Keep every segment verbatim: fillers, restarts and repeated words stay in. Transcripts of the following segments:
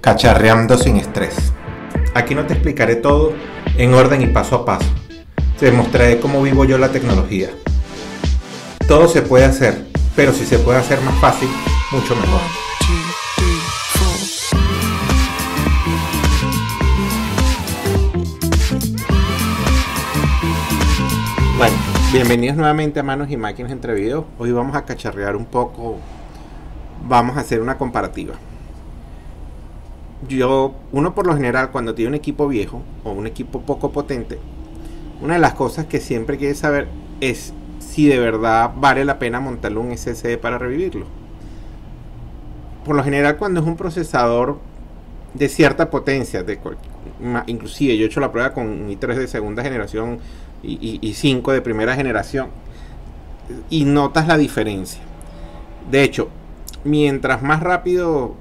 Cacharreando sin estrés. Aquí no te explicaré todo en orden y paso a paso. Te mostraré cómo vivo yo la tecnología. Todo se puede hacer, pero si se puede hacer más fácil, mucho mejor. Bueno, bienvenidos nuevamente a Manos y Máquinas entre Videos. Hoy vamos a cacharrear un poco. Vamos a hacer una comparativa. Yo, uno por lo general cuando tiene un equipo viejo o un equipo poco potente, una de las cosas que siempre quiere saber es si de verdad vale la pena montarle un S S D para revivirlo. Por lo general cuando es un procesador de cierta potencia, de, inclusive yo he hecho la prueba con un i tres de segunda generación y, y, y cinco de primera generación, y notas la diferencia. De hecho, mientras más rápido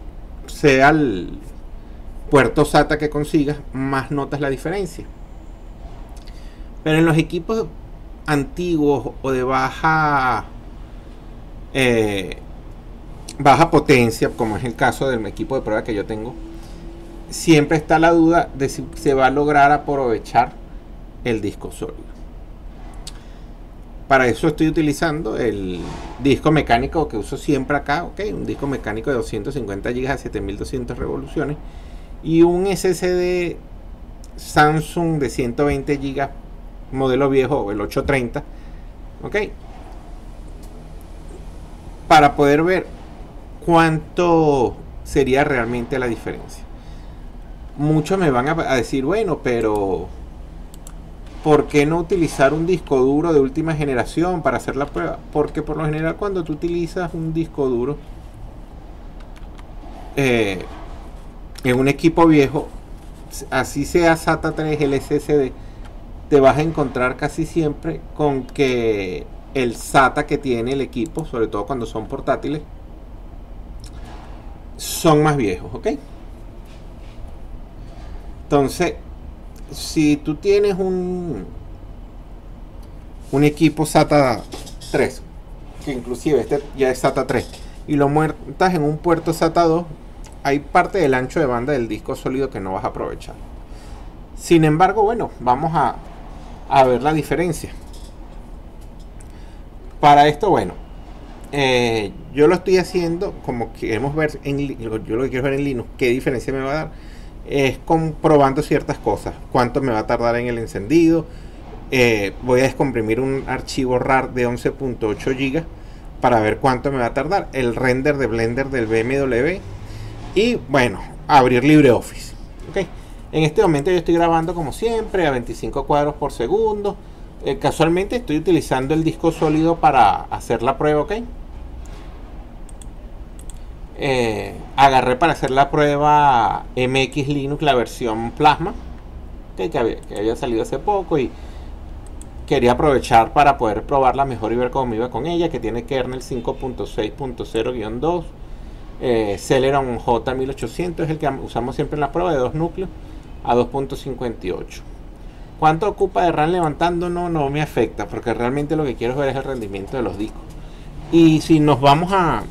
sea el puerto SATA que consigas, más notas la diferencia. Pero en los equipos antiguos o de baja eh, baja potencia, como es el caso del equipo de prueba que yo tengo, siempre está la duda de si se va a lograr aprovechar el disco sólido. Para eso estoy utilizando el disco mecánico que uso siempre acá, okay, un disco mecánico de doscientos cincuenta gigas a siete mil doscientas revoluciones y un S S D Samsung de ciento veinte gigas modelo viejo, el ochocientos treinta, okay, para poder ver cuánto sería realmente la diferencia. Muchos me van a decir, bueno, pero ¿por qué no utilizar un disco duro de última generación para hacer la prueba? Porque por lo general cuando tú utilizas un disco duro eh, en un equipo viejo, así sea SATA tres, el S S D, te vas a encontrar casi siempre con que el SATA que tiene el equipo, sobre todo cuando son portátiles, son más viejos, ¿ok? Entonces, si tú tienes un un equipo SATA tres, que inclusive este ya es SATA tres, y lo montas en un puerto SATA dos, hay parte del ancho de banda del disco sólido que no vas a aprovechar. Sin embargo, bueno, vamos a, a ver la diferencia. Para esto, bueno, eh, yo lo estoy haciendo como queremos ver en, yo lo que quiero ver en Linux, qué diferencia me va a dar, es comprobando ciertas cosas. Cuánto me va a tardar en el encendido. Eh, voy a descomprimir un archivo R A R de once punto ocho gigas para ver cuánto me va a tardar. El render de Blender del B M W. Y bueno, abrir LibreOffice. ¿Okay? En este momento yo estoy grabando como siempre a veinticinco cuadros por segundo. Eh, casualmente estoy utilizando el disco sólido para hacer la prueba. ¿Okay? Eh, agarré para hacer la prueba M X Linux, la versión Plasma, que, que, había, que había salido hace poco, y quería aprovechar para poder probarla mejor y ver cómo me iba con ella, que tiene kernel cinco punto seis punto cero guión dos, eh, Celeron J mil ochocientos, es el que usamos siempre en la prueba, de dos núcleos a dos punto cincuenta y ocho. ¿Cuánto ocupa de RAM levantando? No, no me afecta, porque realmente lo que quiero ver es el rendimiento de los discos. Y si nos vamos a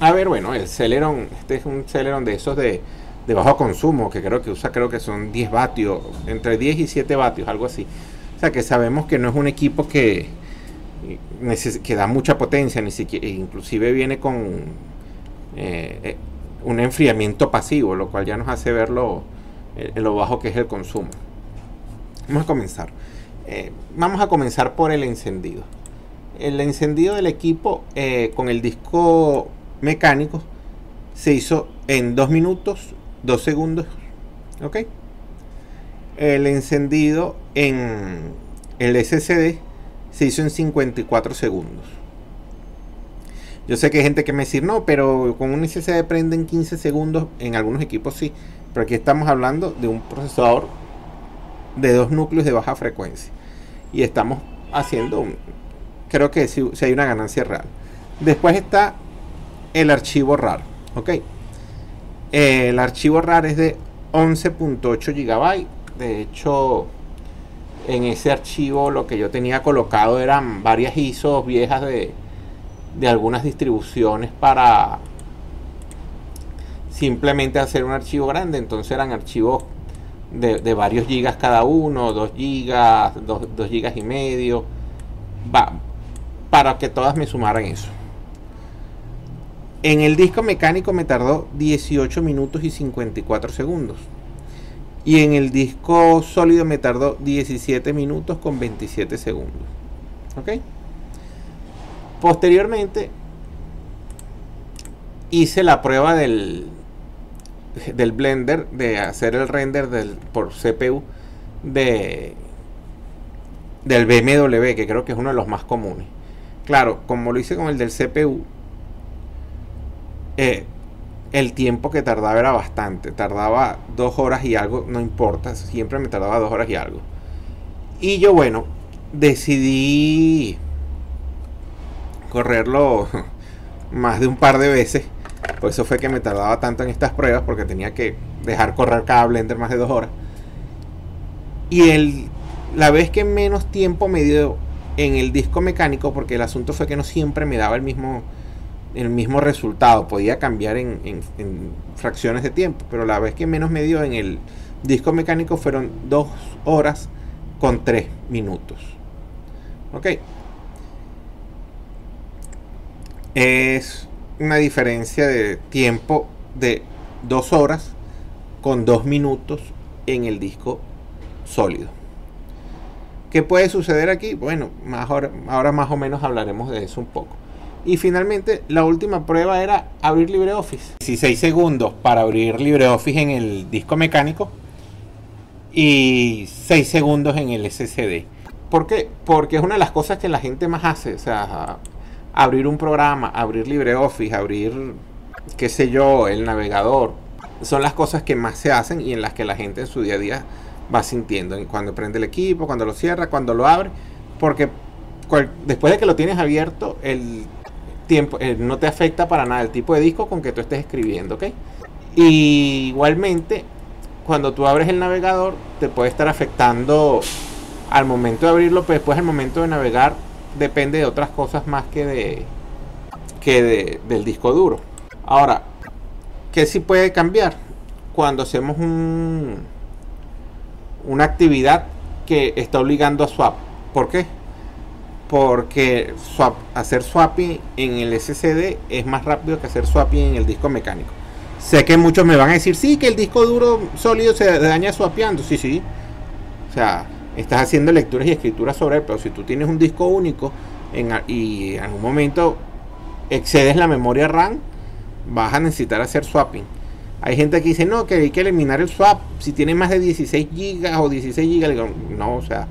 A ver, bueno, el Celeron, este es un Celeron de esos de, de bajo consumo, que creo que usa, creo que son diez vatios, entre diez y siete vatios, algo así. O sea que sabemos que no es un equipo que, que da mucha potencia, ni siquiera, inclusive viene con eh, un enfriamiento pasivo, lo cual ya nos hace ver lo, lo bajo que es el consumo. Vamos a comenzar. Eh, vamos a comenzar por el encendido. El encendido del equipo eh, con el disco mecánicos se hizo en dos minutos dos segundos, ok. El encendido en el S S D se hizo en cincuenta y cuatro segundos. Yo sé que hay gente que me dice, no, pero con un S S D prende en quince segundos, en algunos equipos sí, pero aquí estamos hablando de un procesador de dos núcleos de baja frecuencia y estamos haciendo un, creo que si, si hay una ganancia real. Después está el archivo R A R, ok. El archivo R A R es de once punto ocho gigabytes. De hecho, en ese archivo lo que yo tenía colocado eran varias I S Os viejas de, de algunas distribuciones para simplemente hacer un archivo grande. Entonces eran archivos de, de varios gigas cada uno, dos gigas, dos gigas y medio, va, para que todas me sumaran eso. En el disco mecánico me tardó dieciocho minutos y cincuenta y cuatro segundos. Y en el disco sólido me tardó diecisiete minutos con veintisiete segundos. ¿Ok? Posteriormente hice la prueba del, del Blender, de hacer el render del, por C P U de, del B M W, que creo que es uno de los más comunes. Claro, como lo hice con el del C P U, eh, el tiempo que tardaba era bastante, tardaba dos horas y algo, no importa, siempre me tardaba dos horas y algo. Y yo, bueno, decidí correrlo más de un par de veces, por eso fue que me tardaba tanto en estas pruebas, porque tenía que dejar correr cada Blender más de dos horas. Y el, la vez que menos tiempo me dio en el disco mecánico, porque el asunto fue que no siempre me daba el mismo el mismo resultado, podía cambiar en, en, en fracciones de tiempo, pero la vez que menos me dio en el disco mecánico fueron dos horas con tres minutos. Ok, es una diferencia de tiempo de dos horas con dos minutos en el disco sólido. ¿Qué puede suceder aquí? Bueno, más ahora, ahora más o menos hablaremos de eso un poco. Y finalmente, la última prueba era abrir LibreOffice. dieciséis segundos para abrir LibreOffice en el disco mecánico y seis segundos en el S S D. ¿Por qué? Porque es una de las cosas que la gente más hace. O sea, abrir un programa, abrir LibreOffice, abrir, qué sé yo, el navegador. Son las cosas que más se hacen y en las que la gente en su día a día va sintiendo. Cuando prende el equipo, cuando lo cierra, cuando lo abre. Porque cual, después de que lo tienes abierto, el tiempo, eh, no te afecta para nada el tipo de disco con que tú estés escribiendo, ¿ok? Y igualmente, cuando tú abres el navegador, te puede estar afectando al momento de abrirlo, pero después al momento de navegar depende de otras cosas más que de que de, del disco duro. Ahora, ¿qué sí puede cambiar? Cuando hacemos un, una actividad que está obligando a swap. ¿Por qué? Porque swap, hacer swapping en el S S D es más rápido que hacer swapping en el disco mecánico. Sé que muchos me van a decir, sí, que el disco duro sólido se daña swapeando. Sí, sí. O sea, estás haciendo lecturas y escrituras sobre él, pero si tú tienes un disco único en, y en algún momento excedes la memoria RAM, vas a necesitar hacer swapping. Hay gente que dice, no, que hay que eliminar el swap si tiene más de dieciséis gigas o dieciséis gigas. Digo, no, o sea,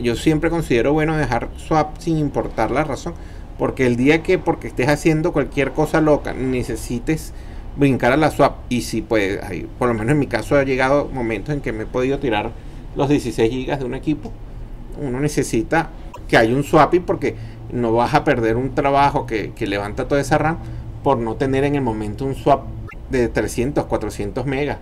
yo siempre considero bueno dejar swap sin importar la razón, porque el día que porque estés haciendo cualquier cosa loca necesites brincar a la swap, y si puedes, hay, por lo menos en mi caso ha llegado momentos en que me he podido tirar los dieciséis gigas de un equipo. Uno necesita que haya un swapping, porque no vas a perder un trabajo que, que levanta toda esa RAM por no tener en el momento un swap de trescientos, cuatrocientos megas.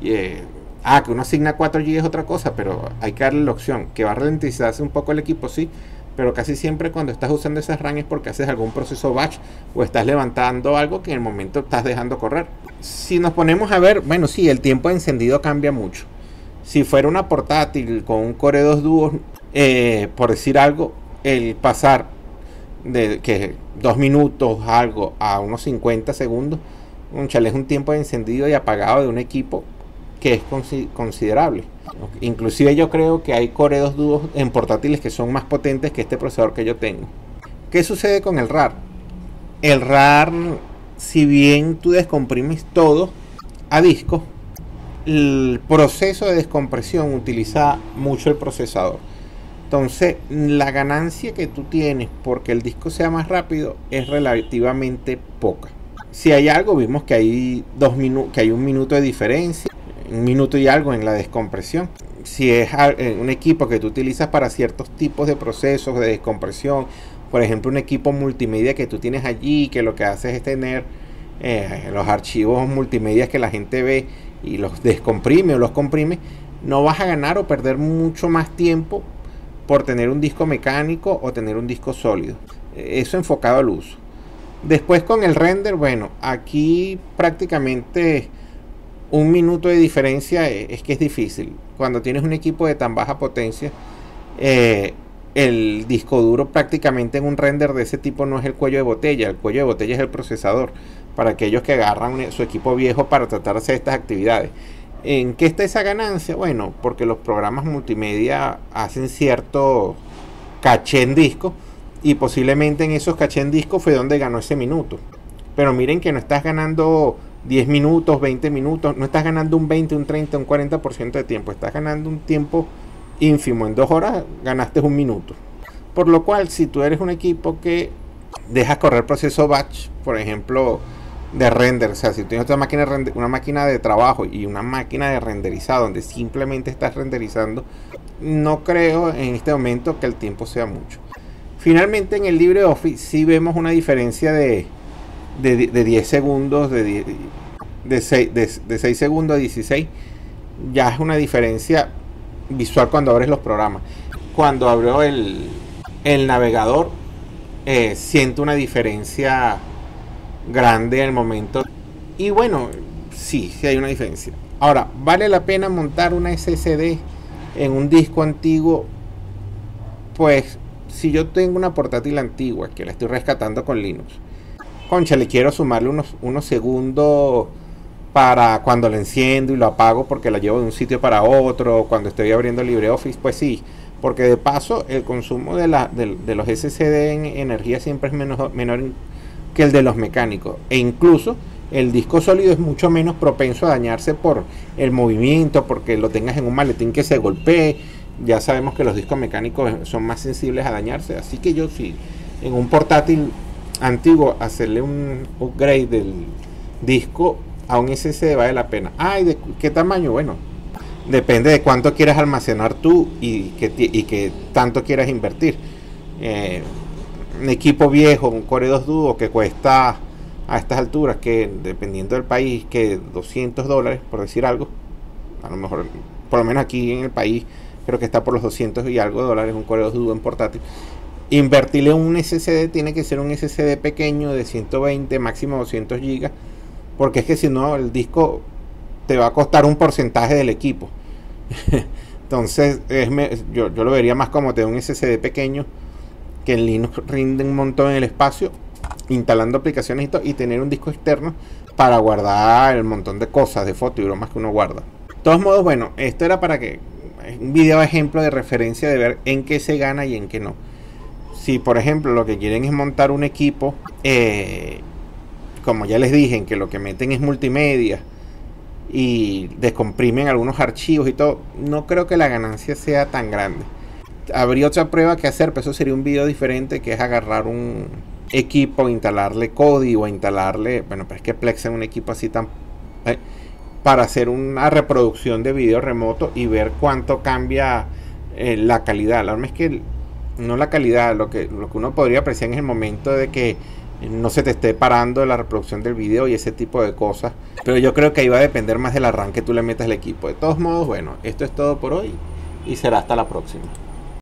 Y eh, Ah, que uno asigna cuatro gigas es otra cosa, pero hay que darle la opción. Que va a ralentizarse un poco el equipo, sí, pero casi siempre cuando estás usando esas RAM es porque haces algún proceso batch o estás levantando algo que en el momento estás dejando correr. Si nos ponemos a ver, bueno, sí, el tiempo de encendido cambia mucho. Si fuera una portátil con un Core dos Duo, eh, por decir algo, el pasar de que dos minutos algo a unos cincuenta segundos, un chale, es un tiempo de encendido y apagado de un equipo que es considerable. Inclusive yo creo que hay Core dos Duo en portátiles que son más potentes que este procesador que yo tengo. ¿Qué sucede con el R A R? El R A R, si bien tú descomprimes todo a disco, el proceso de descompresión utiliza mucho el procesador. Entonces la ganancia que tú tienes porque el disco sea más rápido es relativamente poca. Si hay algo, vimos que hay, dos que hay un minuto de diferencia, un minuto y algo en la descompresión. Si es un equipo que tú utilizas para ciertos tipos de procesos de descompresión, por ejemplo un equipo multimedia que tú tienes allí, que lo que hace es tener eh, los archivos multimedia que la gente ve y los descomprime o los comprime, no vas a ganar o perder mucho más tiempo por tener un disco mecánico o tener un disco sólido. Eso enfocado al uso. Después con el render, bueno, aquí prácticamente un minuto de diferencia es que es difícil. Cuando tienes un equipo de tan baja potencia, eh, el disco duro prácticamente en un render de ese tipo no es el cuello de botella. El cuello de botella es el procesador, para aquellos que agarran su equipo viejo para tratarse de estas actividades. ¿En qué está esa ganancia? Bueno, porque los programas multimedia hacen cierto caché en disco, y posiblemente en esos caché en disco fue donde ganó ese minuto. Pero miren que no estás ganando diez minutos, veinte minutos, no estás ganando un veinte, un treinta, un cuarenta por ciento de tiempo, estás ganando un tiempo ínfimo. En dos horas ganaste un minuto. Por lo cual, si tú eres un equipo que dejas correr proceso batch, por ejemplo, de render, o sea, si tienes otra máquina, una máquina de trabajo y una máquina de renderizado donde simplemente estás renderizando, no creo en este momento que el tiempo sea mucho. Finalmente, en el LibreOffice sí vemos una diferencia de de, de diez segundos, de, diez, de, seis, de, de seis segundos a dieciséis. Ya es una diferencia visual cuando abres los programas. Cuando abrió el, el navegador, eh, siento una diferencia grande en el momento. Y bueno, sí, sí hay una diferencia. Ahora, ¿vale la pena montar una ese ese de en un disco antiguo? Pues si yo tengo una portátil antigua que la estoy rescatando con Linux, concha, le quiero sumarle unos, unos segundos para cuando la enciendo y lo apago porque la llevo de un sitio para otro, cuando estoy abriendo LibreOffice, pues sí, porque de paso el consumo de, la, de, de los ese ese de en energía siempre es menos, menor que el de los mecánicos, e incluso el disco sólido es mucho menos propenso a dañarse por el movimiento, porque lo tengas en un maletín que se golpee. Ya sabemos que los discos mecánicos son más sensibles a dañarse, así que yo sí, si en un portátil antiguo hacerle un upgrade del disco a un ese ese de vale la pena. Ay, ah, ¿de qué tamaño? Bueno, depende de cuánto quieras almacenar tú y que, y que tanto quieras invertir. Eh, un equipo viejo, un Core dos Duo que cuesta a estas alturas, que dependiendo del país, que doscientos dólares, por decir algo, a lo mejor, por lo menos aquí en el país, creo que está por los doscientos y algo dólares un Core dos Duo en portátil. Invertirle un ese ese de tiene que ser un ese ese de pequeño de ciento veinte, máximo doscientos gigas, porque es que si no el disco te va a costar un porcentaje del equipo. Entonces es me, yo, yo lo vería más como tener un ese ese de pequeño, que en Linux rinde un montón en el espacio instalando aplicaciones y todo, y tener un disco externo para guardar el montón de cosas, de fotos y bromas que uno guarda. De todos modos, bueno, esto era para que un video ejemplo de referencia de ver en qué se gana y en qué no. Si por ejemplo lo que quieren es montar un equipo, eh, como ya les dije, en que lo que meten es multimedia y descomprimen algunos archivos y todo, no creo que la ganancia sea tan grande. Habría otra prueba que hacer, pero eso sería un video diferente, que es agarrar un equipo, instalarle Kodi o instalarle, bueno, pero es que Plex en un equipo así tan... Eh, para hacer una reproducción de video remoto y ver cuánto cambia eh, la calidad. La verdad es que no la calidad, lo que, lo que uno podría apreciar en el momento de que no se te esté parando la reproducción del video y ese tipo de cosas. Pero yo creo que ahí va a depender más del arranque que tú le metas al equipo. De todos modos, bueno, esto es todo por hoy y será hasta la próxima.